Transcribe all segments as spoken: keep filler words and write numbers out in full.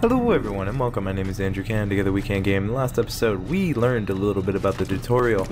Hello everyone and welcome, my name is Andrew Kan, Together We Can Game. In the last episode we learned a little bit about the tutorial,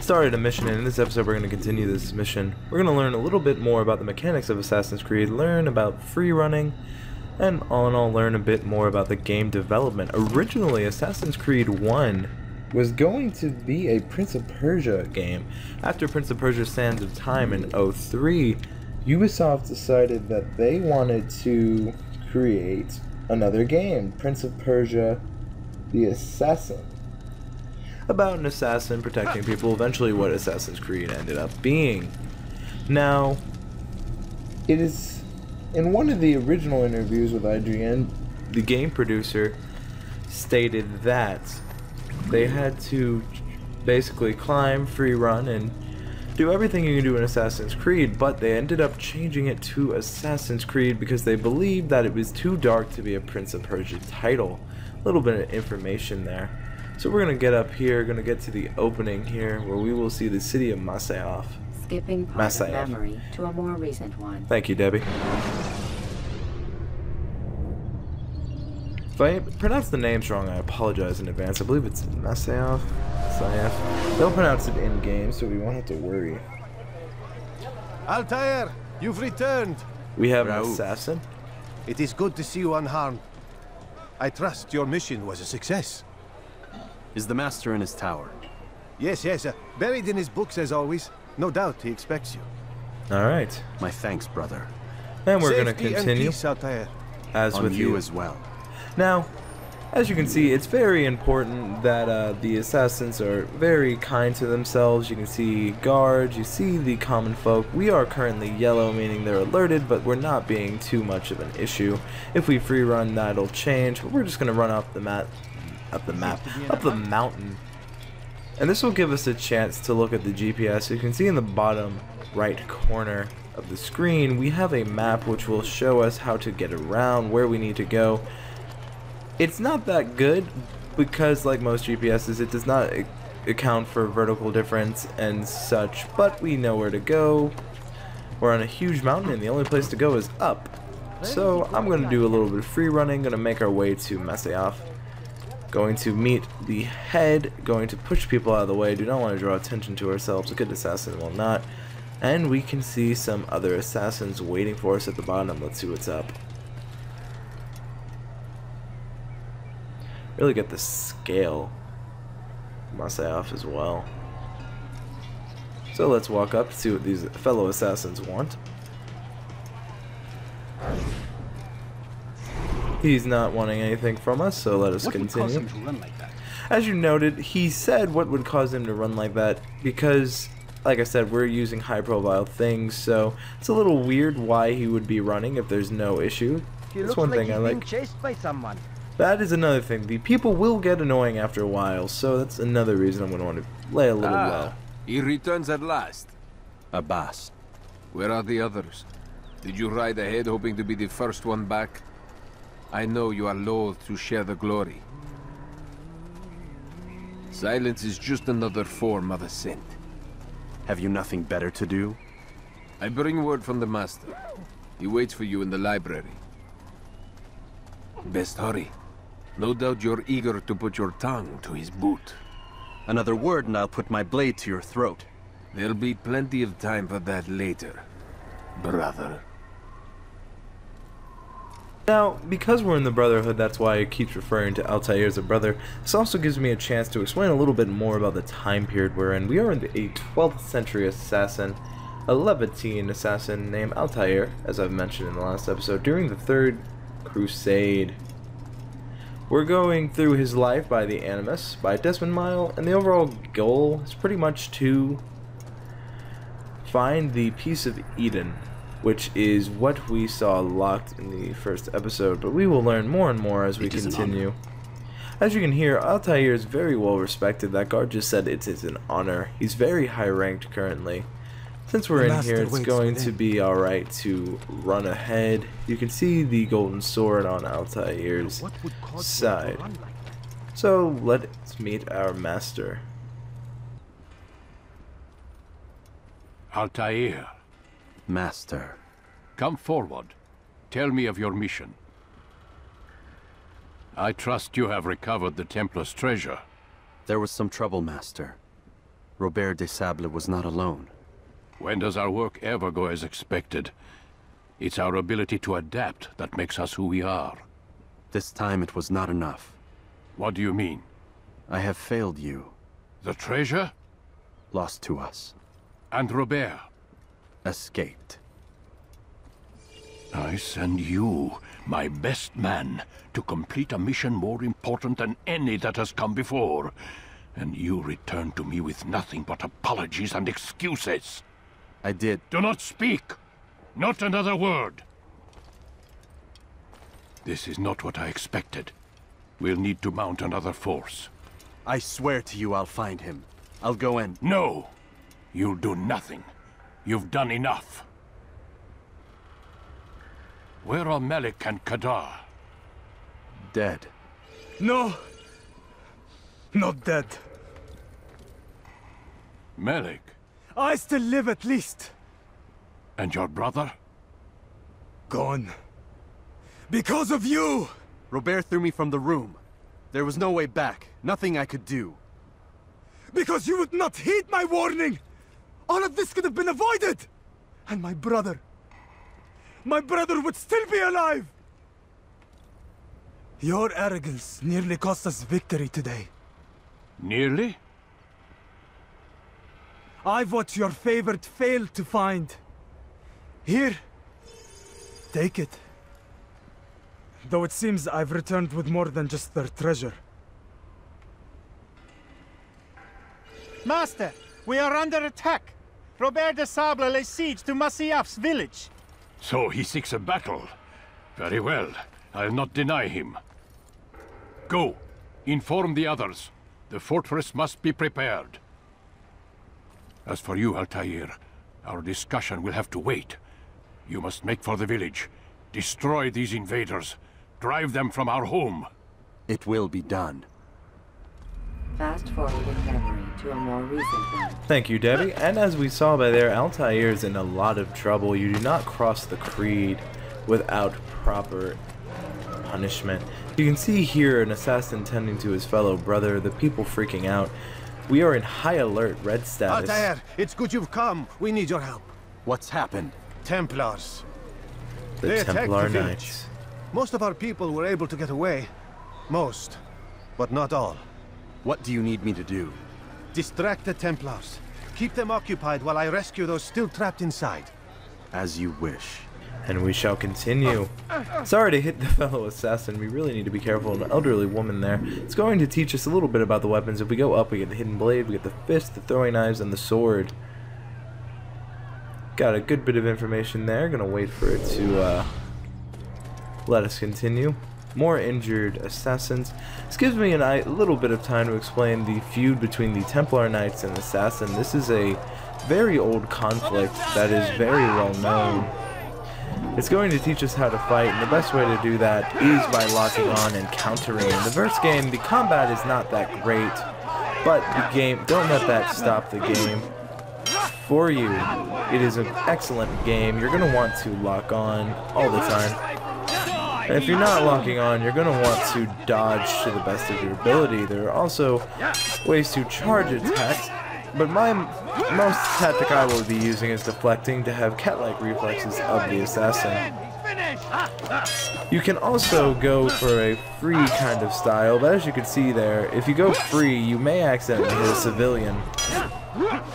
started a mission, and in this episode we're going to continue this mission. We're going to learn a little bit more about the mechanics of Assassin's Creed, learn about free running, and all in all learn a bit more about the game development. Originally Assassin's Creed one was going to be a Prince of Persia game. After Prince of Persia Sands of Time in oh three, Ubisoft decided that they wanted to create another game, Prince of Persia, the Assassin. About an assassin protecting people, eventually what Assassin's Creed ended up being. Now, it is, in one of the original interviews with I G N, the game producer stated that they had to basically climb, free run, and do everything you can do in Assassin's Creed, but they ended up changing it to Assassin's Creed because they believed that it was too dark to be a Prince of Persia title. A little bit of information there. So we're gonna get up here, gonna get to the opening here, where we will see the city of Masyaf. Skipping part Masyaf. Of memory to a more recent one. Thank you, Debbie. If I pronounce the names wrong, I apologize in advance. I believe it's Masyaf. They'll pronounce it in game, so we won't have to worry. Altair, you've returned. We have Raouf. An assassin. It is good to see you unharmed. I trust your mission was a success. Is the master in his tower? Yes, yes. Uh, buried in his books as always. No doubt he expects you. All right. My thanks, brother. And we're going to continue. Peace, Altair. As on with you. you as well. Now. As you can see, it's very important that uh, the assassins are very kind to themselves. You can see guards, you see the common folk. We are currently yellow, meaning they're alerted, but we're not being too much of an issue. If we free run, that'll change, but we're just going to run up the map, up the map, up the mountain. And this will give us a chance to look at the G P S. You can see in the bottom right corner of the screen, we have a map which will show us how to get around, where we need to go. It's not that good because, like most G P Ses, it does not account for vertical difference and such, but we know where to go. We're on a huge mountain and the only place to go is up. So I'm going to do a little bit of free running, going to make our way to Masyaf, going to meet the head, going to push people out of the way. Do not want to draw attention to ourselves. A good assassin will not. And we can see some other assassins waiting for us at the bottom. Let's see what's up. Really get the scale Masyaf as well. So let's walk up to see what these fellow assassins want. He's not wanting anything from us, so let us continue. As you noted, he said what would cause him to run like that because, like I said, we're using high profile things, so it's a little weird why he would be running if there's no issue. That's one thing I like. Chased by someone. That is another thing. The people will get annoying after a while, so that's another reason I'm going to want to lay a little ah, low. He returns at last. Abbas. Where are the others? Did you ride ahead hoping to be the first one back? I know you are loath to share the glory. Silence is just another form of assent. Have you nothing better to do? I bring word from the master. He waits for you in the library. Best hurry. No doubt you're eager to put your tongue to his boot. Another word and I'll put my blade to your throat. There'll be plenty of time for that later, brother. Now, because we're in the Brotherhood, that's why it keeps referring to Altair as a brother. This also gives me a chance to explain a little bit more about the time period we're in. We are in the twelfth century assassin, a Levantine assassin named Altair, as I've mentioned in the last episode, during the Third Crusade. We're going through his life by the Animus, by Desmond Miles, and the overall goal is pretty much to find the Piece of Eden, which is what we saw locked in the first episode, but we will learn more and more as we continue. As you can hear, Altair is very well respected. That guard just said it is an honor. He's very high ranked currently. Since we're in here, it's going to be alright to run ahead. You can see the golden sword on Altair's side. So let's meet our master. Altair. Master. Come forward. Tell me of your mission. I trust you have recovered the Templar's treasure. There was some trouble, Master. Robert de Sable was not alone. When does our work ever go as expected? It's our ability to adapt that makes us who we are. This time it was not enough. What do you mean? I have failed you. The treasure? Lost to us. And Robert? Escaped. I send you, my best man, to complete a mission more important than any that has come before. And you return to me with nothing but apologies and excuses. I did. Do not speak! Not another word! This is not what I expected. We'll need to mount another force. I swear to you I'll find him. I'll go in. No! You'll do nothing. You've done enough. Where are Malik and Kadar? Dead. No! Not dead. Malik? I still live at least. And your brother? Gone. Because of you! Robert threw me from the room. There was no way back. Nothing I could do. Because you would not heed my warning! All of this could have been avoided! And my brother... my brother would still be alive! Your arrogance nearly cost us victory today. Nearly? I've what your favorite failed to find. Here, take it. Though it seems I've returned with more than just their treasure. Master, we are under attack. Robert de Sable lays siege to Masyaf's village. So he seeks a battle. Very well. I'll not deny him. Go. Inform the others. The fortress must be prepared. As for you, Altair, our discussion will have to wait. You must make for the village. Destroy these invaders. Drive them from our home. It will be done. Fast forward in memory to a more recent one. Thank you, Debbie. And as we saw by there, Altair is in a lot of trouble. You do not cross the creed without proper punishment. You can see here an assassin tending to his fellow brother, the people freaking out. We are in high alert, red status. Altair, it's good you've come. We need your help. What's happened? Templars. The they Templar the Knights. Most of our people were able to get away. Most, but not all. What do you need me to do? Distract the Templars. Keep them occupied while I rescue those still trapped inside. As you wish. And we shall continue. Sorry to hit the fellow assassin. We really need to be careful. An elderly woman there. It's going to teach us a little bit about the weapons. If we go up, we get the hidden blade, we get the fist, the throwing knives, and the sword. Got a good bit of information there. Gonna wait for it to uh, let us continue. More injured assassins. This gives me an, a little bit of time to explain the feud between the Templar Knights and the Assassin. This is a very old conflict that is very well known. It's going to teach us how to fight, and the best way to do that is by locking on and countering. In the first game, the combat is not that great, but the game, don't let that stop the game for you. It is an excellent game. You're going to want to lock on all the time. And if you're not locking on, you're going to want to dodge to the best of your ability. There are also ways to charge attacks, but my most tactic I will be using is deflecting to have cat-like reflexes of the assassin. You can also go for a free kind of style, but as you can see there, if you go free, you may accidentally hit a civilian. But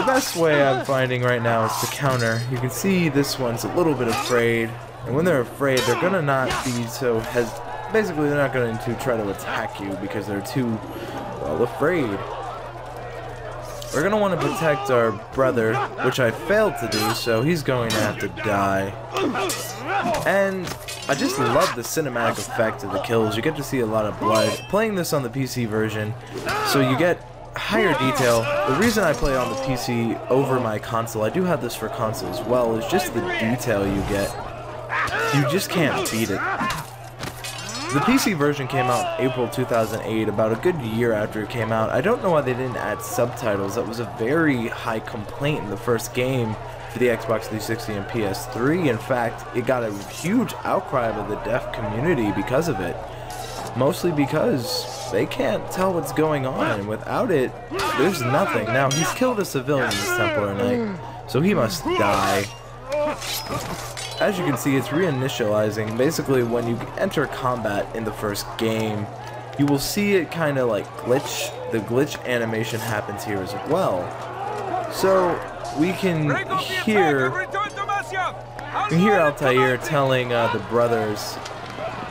the best way I'm finding right now is to counter. You can see this one's a little bit afraid. And when they're afraid, they're gonna not be so hes. Basically, they're not going to try to attack you because they're too, well, afraid. We're gonna want to protect our brother, which I failed to do, so he's going to have to die. And I just love the cinematic effect of the kills. You get to see a lot of blood. Playing this on the P C version, so you get higher detail. The reason I play on the P C over my console, I do have this for console as well, is just the detail you get. You just can't beat it. The P C version came out April two thousand eight, about a good year after it came out. I don't know why they didn't add subtitles. That was a very high complaint in the first game for the Xbox three sixty and P S three. In fact, it got a huge outcry by the deaf community because of it. mostly because they can't tell what's going on, and without it, there's nothing. Now, he's killed a civilian, this Templar Knight, so he must die. As you can see, it's reinitializing. Basically, when you enter combat in the first game, you will see it kind of like glitch. The glitch animation happens here as well. So we can hear, we can hear Altair telling uh, the brothers,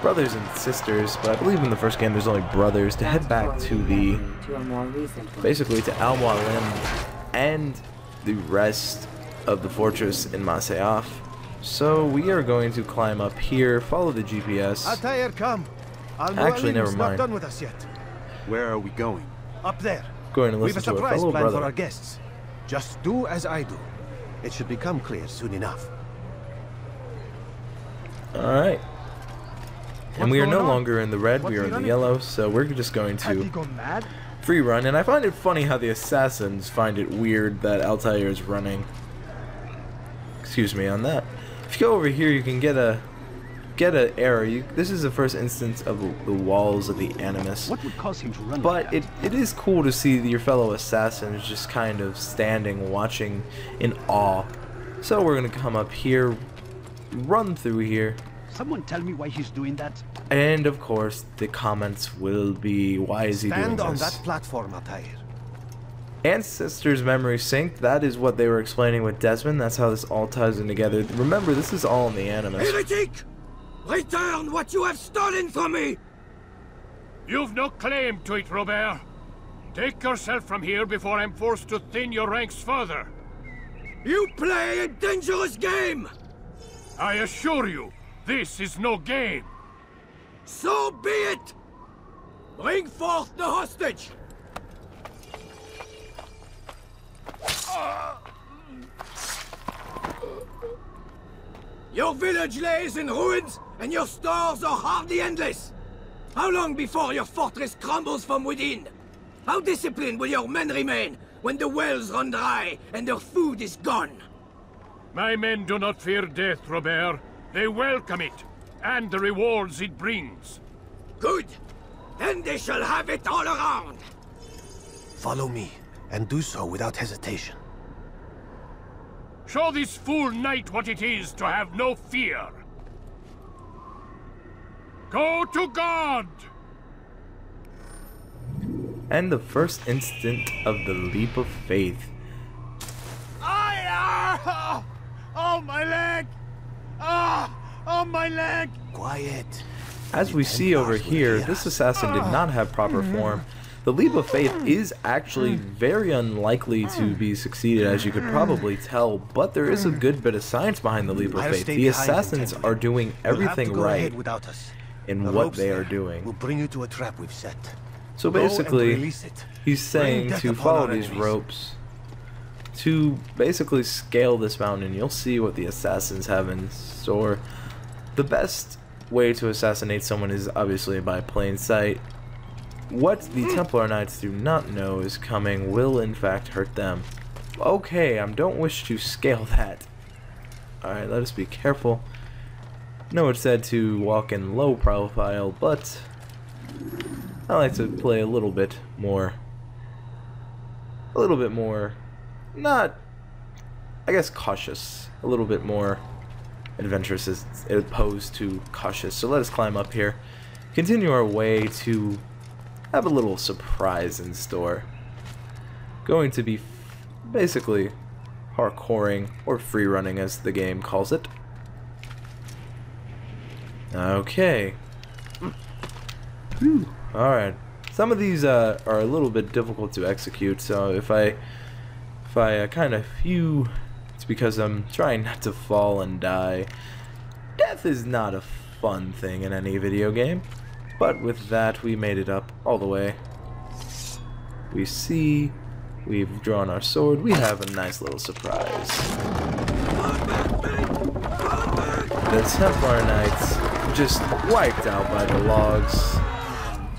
brothers and sisters, but I believe in the first game there's only brothers, to head back to the, basically to Al Mualim and the rest of the fortress in Masyaf. So we are going to climb up here, follow the G P S. Altair, come. Actually, never mind. Done with us yet. Where are we going? Up there. Going to listen to a fellow brother. For our guests. Just do as I do. It should become clear soon enough. All right. And we are no longer in the red. We are in the yellow. So we're just going to free run. And I find it funny how the assassins find it weird that Altair is running. Excuse me on that. If you go over here, you can get a. Get an error. You, this is the first instance of the walls of the Animus. What would cause him to run? But it, it is cool to see your fellow assassins just kind of standing, watching in awe. So we're gonna come up here, run through here. Someone tell me why he's doing that. And of course, the comments will be, "Why is he doing this?" Stand on that platform, Altair. Ancestors' memory sync, that is what they were explaining with Desmond. That's how this all ties in together. Remember, this is all in the Animus. Heretic! Return what you have stolen from me! You've no claim to it, Robert. Take yourself from here before I'm forced to thin your ranks further. You play a dangerous game! I assure you, this is no game. So be it! Bring forth the hostage! Uh. Your village lays in ruins, and your stores are hardly endless. How long before your fortress crumbles from within? How disciplined will your men remain when the wells run dry and their food is gone? My men do not fear death, Robert. They welcome it, and the rewards it brings. Good. Then they shall have it all around. Follow me, and do so without hesitation. Show this fool knight what it is to have no fear. Go to God! And the first instant of the leap of faith. I, uh, oh, my leg! Ah, oh, oh, my leg! Quiet. As we see over here, this assassin did not have proper form. The leap of faith is actually very unlikely to be succeeded, as you could probably tell, but there is a good bit of science behind the leap of faith. The assassins are doing everything right in what they are doing. We'll bring you to a trap we've set. So basically, he's saying to follow these ropes to basically scale this mountain. You'll see what the assassins have in store. The best way to assassinate someone is obviously by plain sight. What the Templar Knights do not know is coming will in fact hurt them. Okay, I don't wish to scale that. Alright, let us be careful. No, it's said to walk in low profile, but I like to play a little bit more. A little bit more, not, I guess, cautious. A little bit more adventurous as opposed to cautious. So let us climb up here. Continue our way to... have a little surprise in store. Going to be f basically parkouring, or free running as the game calls it. Okay. Alright. Some of these uh, are a little bit difficult to execute, so if I if I uh, kind of phew, it's because I'm trying not to fall and die. Death is not a fun thing in any video game. But with that, we made it up all the way. We see, we've drawn our sword, we have a nice little surprise. The Templar Knights just wiped out by the logs.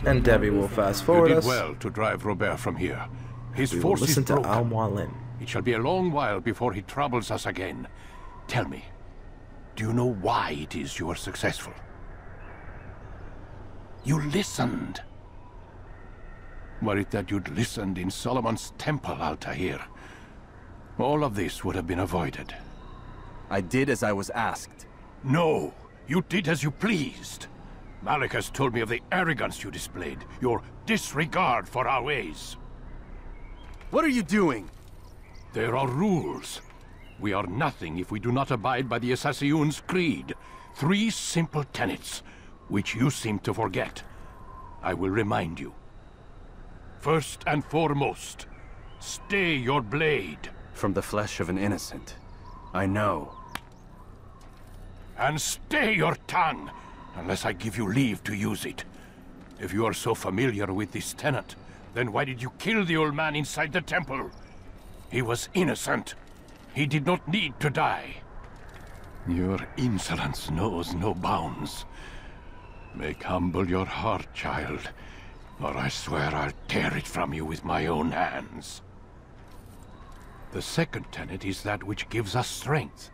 And Debbie will fast forward us. You did well to drive Robert from here. His force is broken. Listen to Al Mualim. It shall be a long while before he troubles us again. Tell me, do you know why it is you are successful? You listened. Were it that you'd listened in Solomon's temple, Altair, all of this would have been avoided. I did as I was asked. No, you did as you pleased. Malik has told me of the arrogance you displayed, your disregard for our ways. What are you doing? There are rules. We are nothing if we do not abide by the Assassin's Creed. Three simple tenets, which you seem to forget. I will remind you. First and foremost, stay your blade. From the flesh of an innocent. I know. And stay your tongue, unless I give you leave to use it. If you are so familiar with this tenet, then why did you kill the old man inside the temple? He was innocent. He did not need to die. Your insolence knows no bounds. Make humble your heart, child, or I swear I'll tear it from you with my own hands. The second tenet is that which gives us strength.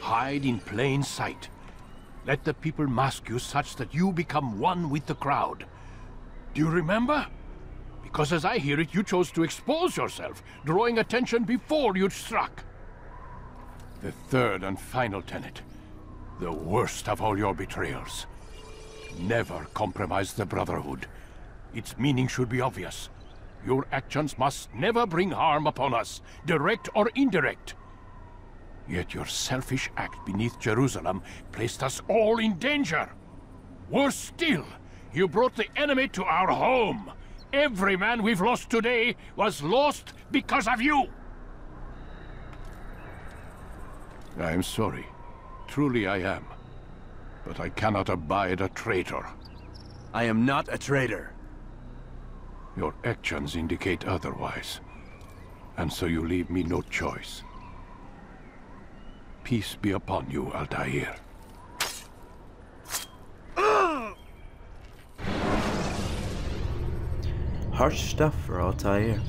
Hide in plain sight. Let the people mask you such that you become one with the crowd. Do you remember? Because as I hear it, you chose to expose yourself, drawing attention before you struck. The third and final tenet, the worst of all your betrayals. Never compromise the Brotherhood. Its meaning should be obvious. Your actions must never bring harm upon us, direct or indirect. Yet your selfish act beneath Jerusalem placed us all in danger. Worse still, you brought the enemy to our home. Every man we've lost today was lost because of you! I am sorry. Truly I am. But I cannot abide a traitor. I am not a traitor. Your actions indicate otherwise. And so you leave me no choice. Peace be upon you, Altair. Harsh stuff for Altair.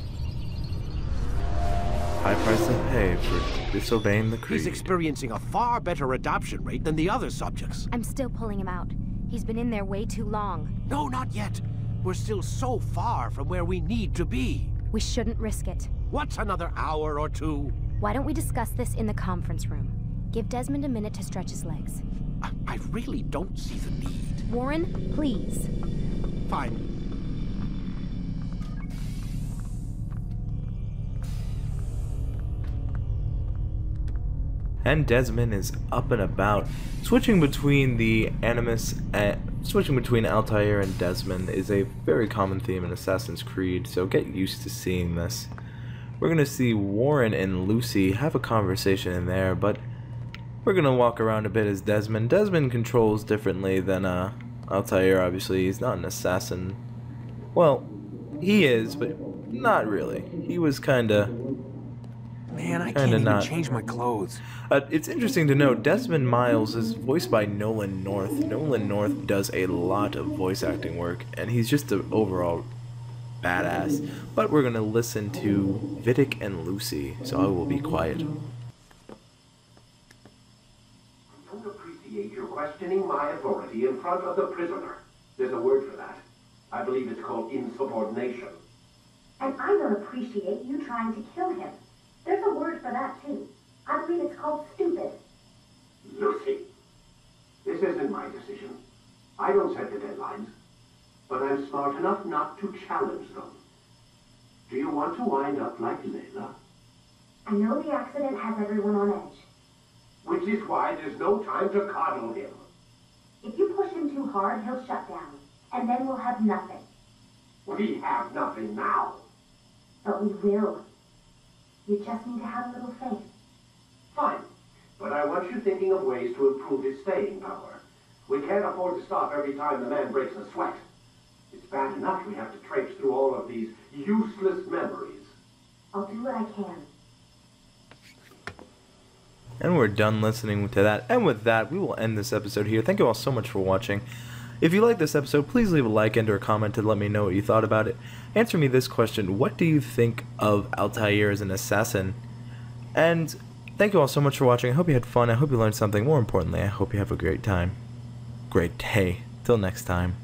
High price to pay for disobeying the creed. He's experiencing a far better adoption rate than the other subjects. I'm still pulling him out. He's been in there way too long. No, not yet. We're still so far from where we need to be. We shouldn't risk it. What's another hour or two? Why don't we discuss this in the conference room? Give Desmond a minute to stretch his legs. I, I really don't see the need. Warren, please. Fine. And Desmond is up and about. Switching between the Animus and switching between Altair and Desmond is a very common theme in Assassin's Creed, so get used to seeing this. We're gonna see Warren and Lucy have a conversation in there, but we're gonna walk around a bit as Desmond. Desmond controls differently than uh, Altair, obviously. He's not an assassin. Well, he is, but not really. He was kinda... Man, I can't even change my clothes. Uh, it's interesting to note, Desmond Miles is voiced by Nolan North. Nolan North does a lot of voice acting work, and he's just an overall badass. But we're going to listen to Vidic and Lucy, so I will be quiet. I don't appreciate your questioning my authority in front of the prisoner. There's a word for that. I believe it's called insubordination. And I don't appreciate you trying to kill him. There's a word for that, too. I believe it's called stupid. Lucy, this isn't my decision. I don't set the deadlines, but I'm smart enough not to challenge them. Do you want to wind up like Layla? I know the accident has everyone on edge. Which is why there's no time to coddle him. If you push him too hard, he'll shut down, and then we'll have nothing. We have nothing now. But we will. You just need to have a little faith. Fine, but I want you thinking of ways to improve his staying power. We can't afford to stop every time the man breaks a sweat. It's bad enough we have to traipse through all of these useless memories. I'll do what I can. And we're done listening to that. And with that, we will end this episode here. Thank you all so much for watching. If you liked this episode, please leave a like and or a comment to let me know what you thought about it. Answer me this question: what do you think of Altair as an assassin? And thank you all so much for watching. I hope you had fun. I hope you learned something. More importantly, I hope you have a great time. Great day. Till next time.